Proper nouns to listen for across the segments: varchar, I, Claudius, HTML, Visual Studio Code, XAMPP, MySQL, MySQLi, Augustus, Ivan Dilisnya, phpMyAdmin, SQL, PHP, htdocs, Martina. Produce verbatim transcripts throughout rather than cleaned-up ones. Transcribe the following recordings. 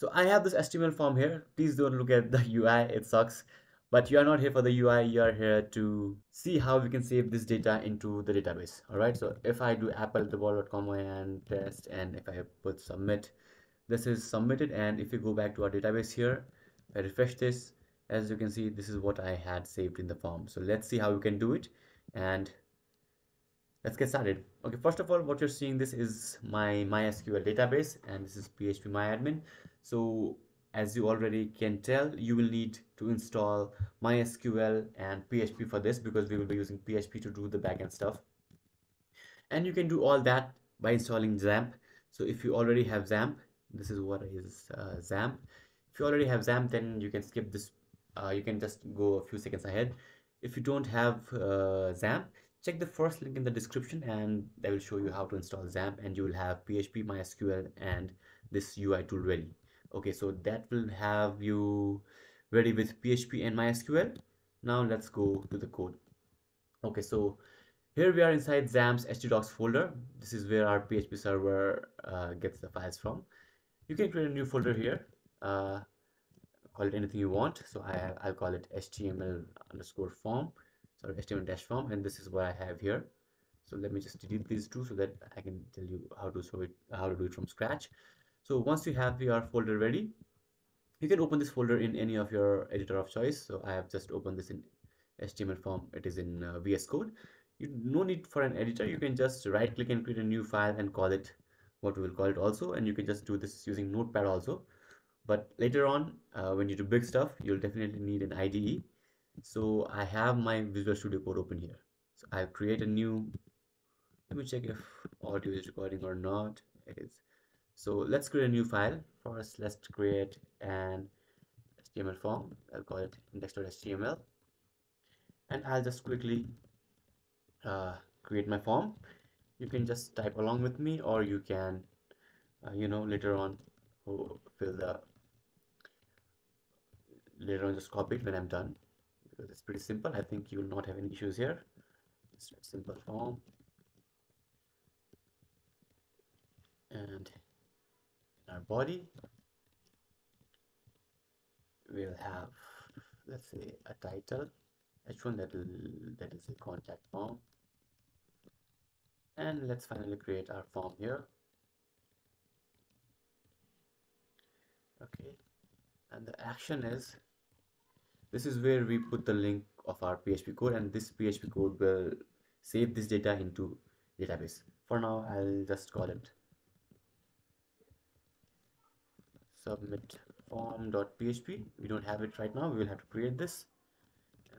So I have this H T M L form here. Please don't look at the U I, it sucks. But you are not here for the U I, you are here to see how we can save this data into the database. Alright, so if I do apple at the ball dot com and test, and if I put submit, this is submitted. And if you go back to our database here, I refresh this, as you can see, this is what I had saved in the form. So let's see how we can do it, and let's get started. Okay, first of all, what you're seeing, this is my MySQL database, and this is phpMyAdmin. So as you already can tell, you will need to install MySQL and P H P for this, because we will be using P H P to do the backend stuff. And you can do all that by installing XAMPP. So if you already have XAMPP, this is what is uh, XAMPP. If you already have XAMPP, then you can skip this. Uh, you can just go a few seconds ahead. If you don't have uh, XAMPP, check the first link in the description, and they will show you how to install XAMPP, and you will have P H P, MySQL, and this U I tool ready. Okay, so that will have you ready with P H P and MySQL. Now let's go to the code. Okay, so here we are inside XAMPP's htdocs folder. This is where our P H P server uh, gets the files from. You can create a new folder here. Uh, call it anything you want. So I, I'll call it html underscore form. Sorry, H T M L dash form, and this is what I have here. So let me just delete these two so that I can tell you how to show it, how to do it from scratch. So once you have your folder ready, you can open this folder in any of your editor of choice. So I have just opened this in H T M L form. It is in uh, V S Code. You no need for an editor. You can just right click and create a new file and call it what we will call it also. And you can just do this using Notepad also. But later on, uh, when you do big stuff, you'll definitely need an I D E. So I have my Visual Studio Code open here. So I'll create a new, let me check if audio is recording or not. It is. So let's create a new file. First, let's create an H T M L form. I'll call it index.html. And I'll just quickly uh, create my form. You can just type along with me, or you can, uh, you know, later on oh, fill the, later on just copy it when I'm done. It's pretty simple. I think you will not have any issues here. Just simple form, and in our body we'll have, let's say, a title H one, that will, that is a contact form, and let's finally create our form here. Okay, and the action is, this is where we put the link of our P H P code, and this P H P code will save this data into database. For now, I'll just call it submit form.php. We don't have it right now. We will have to create this.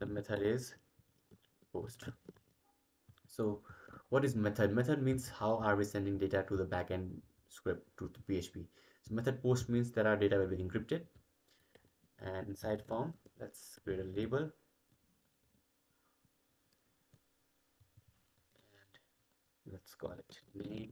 The method is post. So what is method? Method means how are we sending data to the backend script to the P H P. So method post means that our data will be encrypted. And inside form, let's create a label, and let's call it name,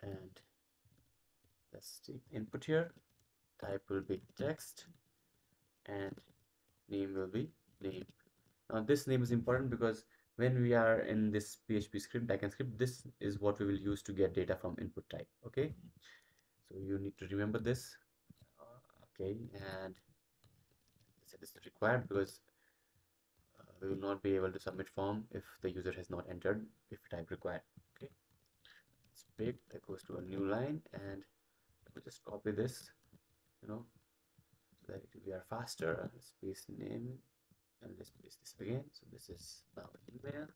and let's take input here. Type will be text, and name will be name. Now this name is important because when we are in this P H P script, backend script, this is what we will use to get data from input type. Okay. So you need to remember this. Okay, and set this to required, because uh, we will not be able to submit form if the user has not entered if type required. Okay, it's big, that goes to a new line, and we'll just copy this, you know, so that we are faster. Let's paste name, and let's paste this again. So this is now email,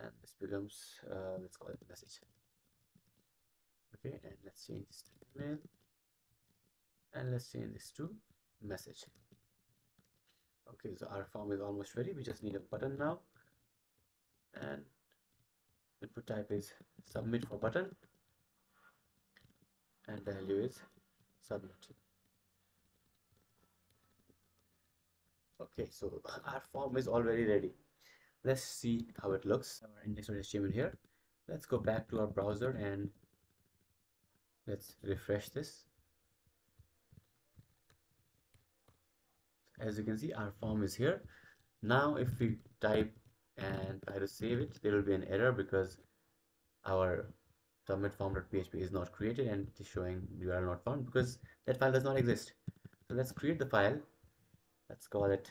and this becomes uh, let's call it message. Okay, and let's change this to email, and let's change this to message. Okay, so our form is almost ready. We just need a button now, and input type is submit for button, and the value is submit. Okay, so our form is already ready. Let's see how it looks. Our index.html here. Let's go back to our browser and let's refresh this. As you can see, our form is here. Now if we type and try to save it, there will be an error because our submit form.php is not created, and it is showing U R L not found because that file does not exist. So let's create the file. Let's call it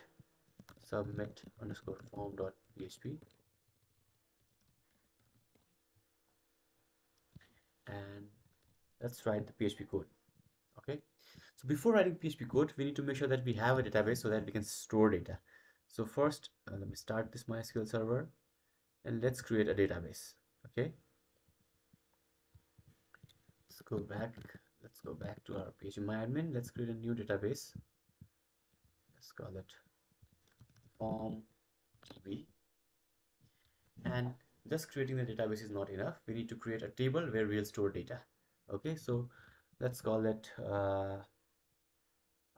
submit underscore form.php, and let's write the P H P code. Okay, so before writing P H P code, we need to make sure that we have a database so that we can store data. So first, uh, let me start this MySQL server and let's create a database. Okay, let's go back. Let's go back to our phpMyAdmin. Let's create a new database. Let's call it form D B. And just creating the database is not enough. We need to create a table where we'll store data. Okay, so let's call it uh,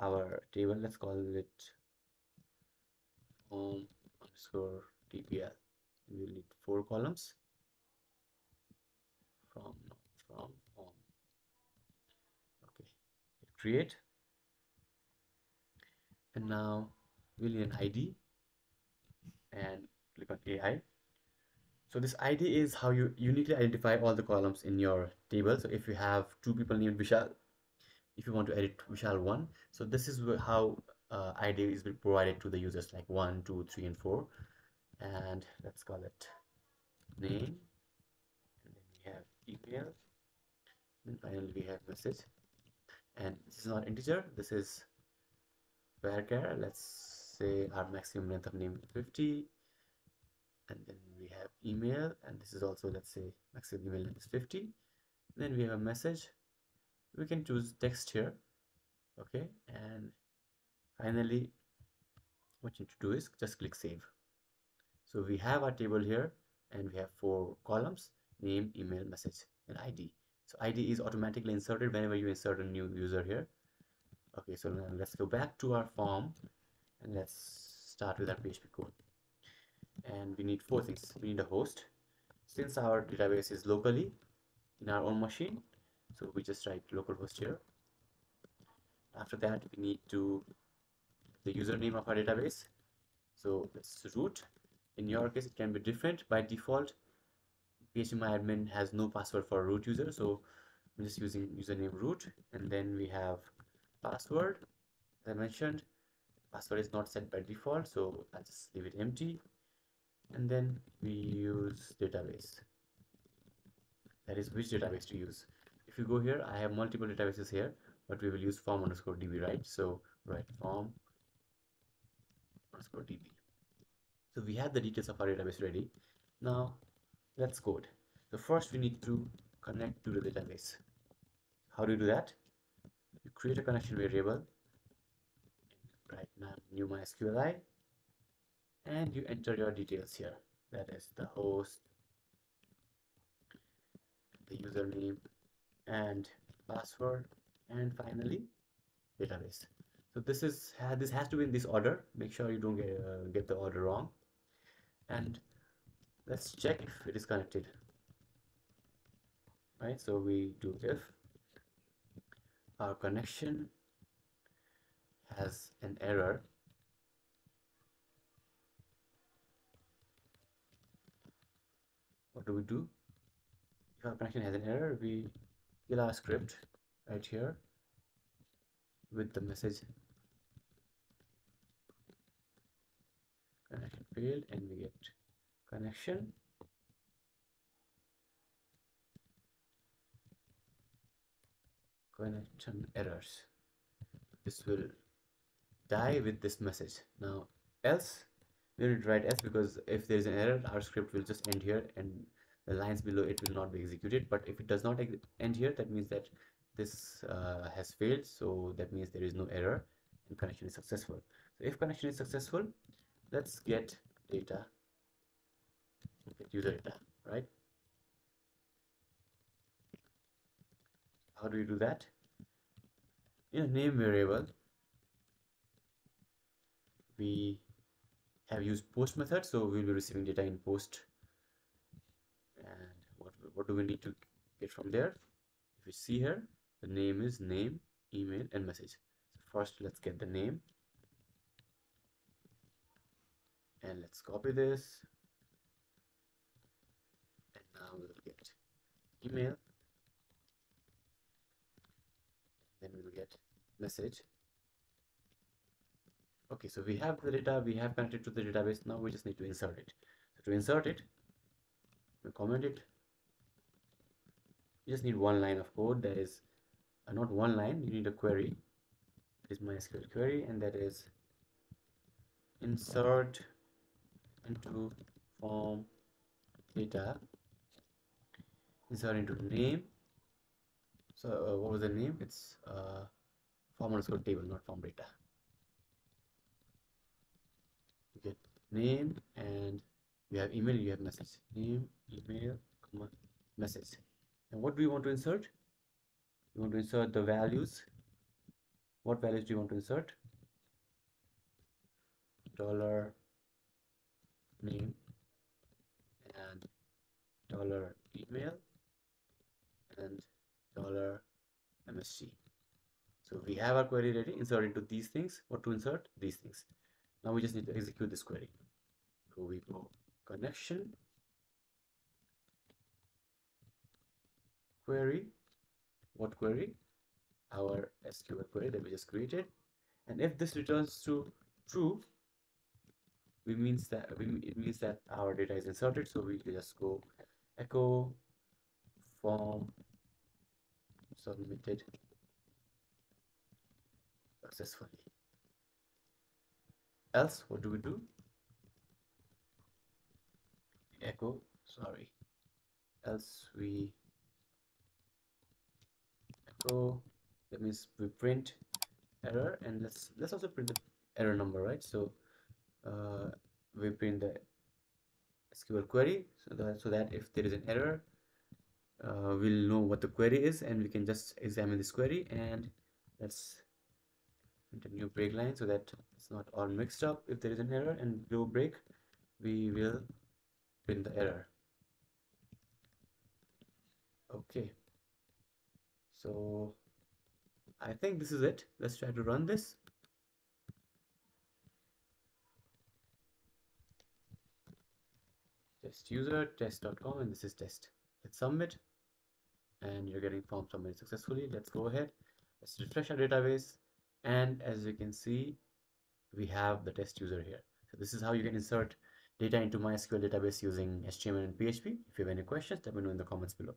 our table. Let's call it form underscore D B L. We'll need four columns from from form. Okay, hit create. And now we'll need an I D and click on A I. So this I D is how you uniquely identify all the columns in your table. So if you have two people named Vishal, if you want to edit Vishal one, so this is how uh, I D is provided to the users, like one, two, three and four. And let's call it name, and then we have email, then finally we have message. And this is not integer, this is varchar. Let's say our maximum length of name fifty, and then we have email, and this is also, let's say, maximum email length is fifty. Then we have a message. We can choose text here. Okay, and finally what you need to do is just click save. So we have our table here, and we have four columns: name, email, message, and I D. So I D is automatically inserted whenever you insert a new user here. Okay, so now let's go back to our form, and let's start with our P H P code. And we need four things. We need a host. Since our database is locally in our own machine, so we just write localhost here. After that, we need to the username of our database. So let's root. In your case, it can be different. By default, phpMyAdmin has no password for root user, so I'm just using username root. And then we have password. As I mentioned, password is not set by default, so I'll just leave it empty. And then we use database. That is which database to use. If you go here, I have multiple databases here, but we will use form underscore db, right? So write form underscore db. So we have the details of our database ready. Now let's code. So first we need to connect to the database. How do you do that? You create a connection variable, right now new MySQLi, and you enter your details here. That is the host, the username, and password, and finally database. So this is this has to be in this order. Make sure you don't get uh, get the order wrong. And let's check if it is connected, right? So we do if our connection has an error, what do we do? If our connection has an error, we kill our script right here with the message connection failed, and we get connection connection errors. This will die with this message. Now else, we need to write else, because if there is an error, our script will just end here and the lines below it will not be executed. But if it does not end here, that means that this uh, has failed, so that means there is no error and connection is successful. So if connection is successful, let's get data, get user data, right? How do you do that? In a name variable, we have used post method, so we'll be receiving data in post. And what, what do we need to get from there? If you see here, the name is name, email, and message. So first let's get the name, and let's copy this, and now we'll get email message. Okay, so we have the data, we have connected to the database. Now we just need to insert it. So to insert it, we comment it. You just need one line of code. That is uh, not one line, you need a query. That is MySQL query, and that is insert into form data, insert into name. So uh, what was the name? It's uh, form underscore table, not form data. You get name, and you have email, you have message. Name, email, comma, message. And what do you want to insert? You want to insert the values. What values do you want to insert? Dollar name and dollar email and dollar M S G. So we have our query ready. Insert into these things. What to insert? These things. Now we just need to execute this query. So we go connection query. What query? Our S Q L query that we just created. And if this returns to true, we means that we, it means that our data is inserted. So we just go echo form submitted successfully. Else, what do we do? Echo, sorry. Else we echo. That means we print error, and let's let's also print the error number, right? So uh, we print the S Q L query so that so that if there is an error, uh, we'll know what the query is, and we can just examine this query. And let's print a new break line so that it's not all mixed up. If there is an error and below break, we will print the error. Okay. So I think this is it. Let's try to run this. Test user test dot com, and this is test. Let's submit, and you're getting form submitted successfully. Let's go ahead. Let's refresh our database, and as you can see, we have the test user here. So this is how you can insert data into MySQL database using H T M L and P H P. If you have any questions, let me know in the comments below.